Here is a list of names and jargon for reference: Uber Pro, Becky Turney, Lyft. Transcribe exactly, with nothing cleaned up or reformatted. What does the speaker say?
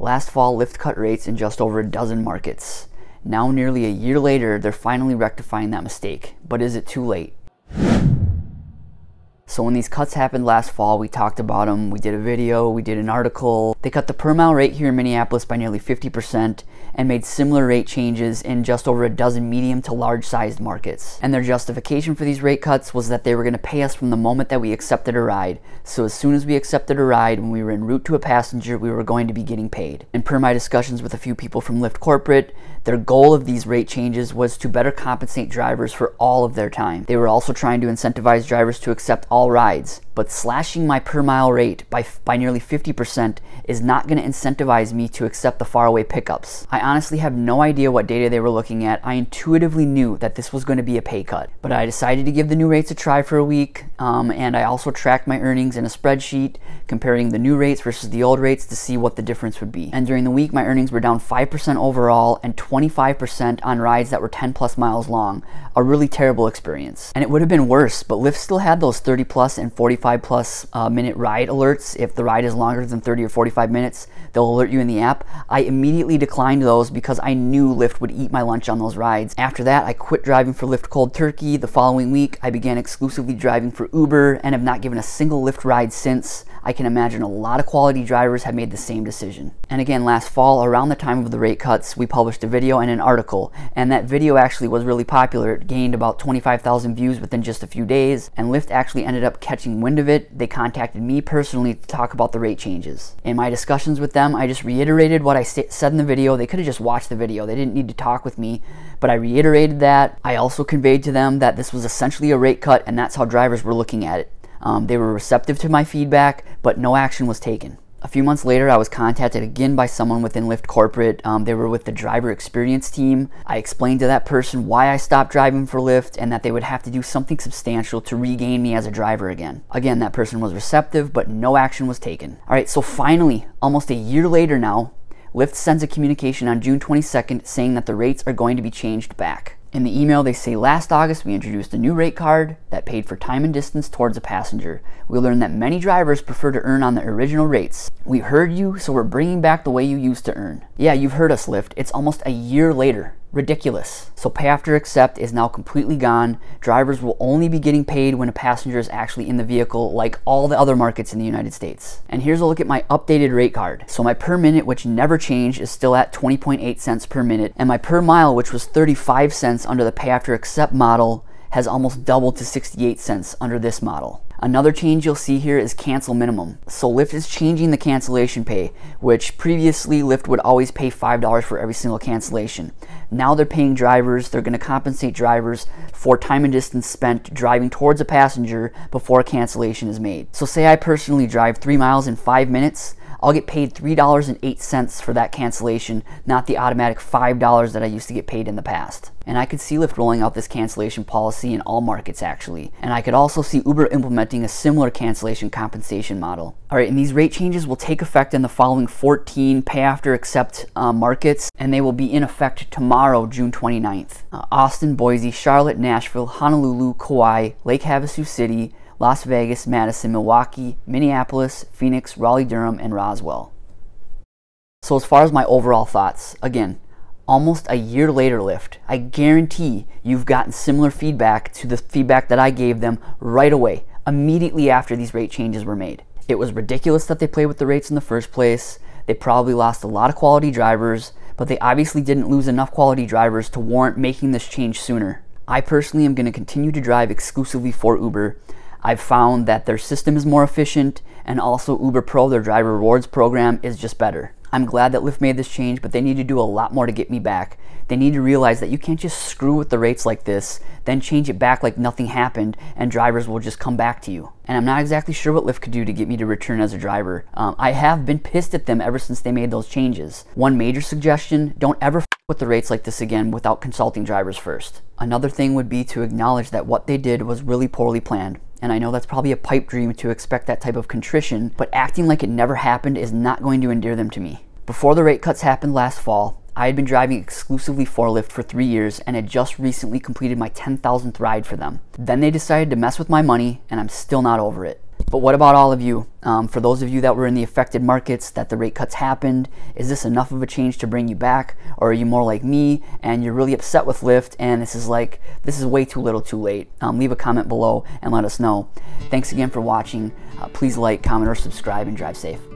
Last fall, Lyft cut rates in just over a dozen markets. Now, nearly a year later, they're finally rectifying that mistake. But is it too late? So when these cuts happened last fall, we talked about them, we did a video, we did an article. They cut the per mile rate here in Minneapolis by nearly fifty percent and made similar rate changes in just over a dozen medium to large sized markets. And their justification for these rate cuts was that they were going to pay us from the moment that we accepted a ride. So as soon as we accepted a ride, when we were en route to a passenger, we were going to be getting paid. And per my discussions with a few people from Lyft corporate, their goal of these rate changes was to better compensate drivers for all of their time. They were also trying to incentivize drivers to accept all rides, but slashing my per mile rate by, by nearly fifty percent is not going to incentivize me to accept the faraway pickups. I honestly have no idea what data they were looking at. I intuitively knew that this was going to be a pay cut, but I decided to give the new rates a try for a week, um, and I also tracked my earnings in a spreadsheet, comparing the new rates versus the old rates to see what the difference would be. And during the week, my earnings were down five percent overall and twenty-five percent on rides that were ten plus miles long. A really terrible experience. And it would have been worse, but Lyft still had those thirty plus and forty-five plus uh, minute ride alerts. If the ride is longer than thirty or forty-five minutes, they'll alert you in the app. I immediately declined those because I knew Lyft would eat my lunch on those rides. After that, I quit driving for Lyft cold turkey. The following week, I began exclusively driving for Uber and have not given a single Lyft ride since. I can imagine a lot of quality drivers have made the same decision. And again, last fall, around the time of the rate cuts, we published a video and an article, and that video actually was really popular. It gained about twenty-five thousand views within just a few days, and Lyft actually ended up catching wind of it. They contacted me personally to talk about the rate changes. In my discussions with them, I just reiterated what I said in the video. They could have just watched the video. They didn't need to talk with me, but I reiterated that. I also conveyed to them that this was essentially a rate cut, and that's how drivers were looking at it. Um, they were receptive to my feedback, but no action was taken. A few months later, I was contacted again by someone within Lyft corporate. Um, they were with the driver experience team. I explained to that person why I stopped driving for Lyft and that they would have to do something substantial to regain me as a driver again. Again, that person was receptive, but no action was taken. All right, so finally, almost a year later now, Lyft sends a communication on June twenty-second saying that the rates are going to be changed back. In the email, they say, last August, we introduced a new rate card that paid for time and distance towards a passenger. We learned that many drivers prefer to earn on the original rates. We heard you, so we're bringing back the way you used to earn. Yeah, you've heard us, Lyft. It's almost a year later. Ridiculous. So pay after accept is now completely gone. Drivers will only be getting paid when a passenger is actually in the vehicle, like all the other markets in the United States. And here's a look at my updated rate card. So my per minute, which never changed, is still at twenty point eight cents per minute. And my per mile, which was thirty-five cents under the pay after accept model, has almost doubled to sixty-eight cents under this model. Another change you'll see here is cancel minimum. So Lyft is changing the cancellation pay, which previously Lyft would always pay five dollars for every single cancellation. Now they're paying drivers, they're gonna compensate drivers for time and distance spent driving towards a passenger before a cancellation is made. So say I personally drive three miles in five minutes, I'll get paid three dollars and eight cents for that cancellation, not the automatic five dollars that I used to get paid in the past. And I could see Lyft rolling out this cancellation policy in all markets actually. And I could also see Uber implementing a similar cancellation compensation model. All right, and these rate changes will take effect in the following fourteen pay after accept uh, markets, and they will be in effect tomorrow, June twenty-ninth. Uh, Austin, Boise, Charlotte, Nashville, Honolulu, Kauai, Lake Havasu City, Las Vegas, Madison, Milwaukee, Minneapolis, Phoenix, Raleigh-Durham, and Roswell. So as far as my overall thoughts, again, almost a year later, Lyft, I guarantee you've gotten similar feedback to the feedback that I gave them right away, immediately after these rate changes were made. It was ridiculous that they played with the rates in the first place. They probably lost a lot of quality drivers, but they obviously didn't lose enough quality drivers to warrant making this change sooner. I personally am going to continue to drive exclusively for Uber. I've found that their system is more efficient, and also Uber Pro, their driver rewards program, is just better. I'm glad that Lyft made this change, but they need to do a lot more to get me back. They need to realize that you can't just screw with the rates like this, then change it back like nothing happened, and drivers will just come back to you. And I'm not exactly sure what Lyft could do to get me to return as a driver. Um, I have been pissed at them ever since they made those changes. One major suggestion, don't ever f with the rates like this again without consulting drivers first. Another thing would be to acknowledge that what they did was really poorly planned. And I know that's probably a pipe dream to expect that type of contrition, but acting like it never happened is not going to endear them to me. Before the rate cuts happened last fall, I had been driving exclusively for Lyft for three years and had just recently completed my ten thousandth ride for them. Then they decided to mess with my money, and I'm still not over it. But what about all of you? Um, for those of you that were in the affected markets that the rate cuts happened, is this enough of a change to bring you back? Or are you more like me and you're really upset with Lyft and this is like, this is way too little too late? Um, leave a comment below and let us know. Thanks again for watching. Uh, please like, comment, or subscribe, and drive safe.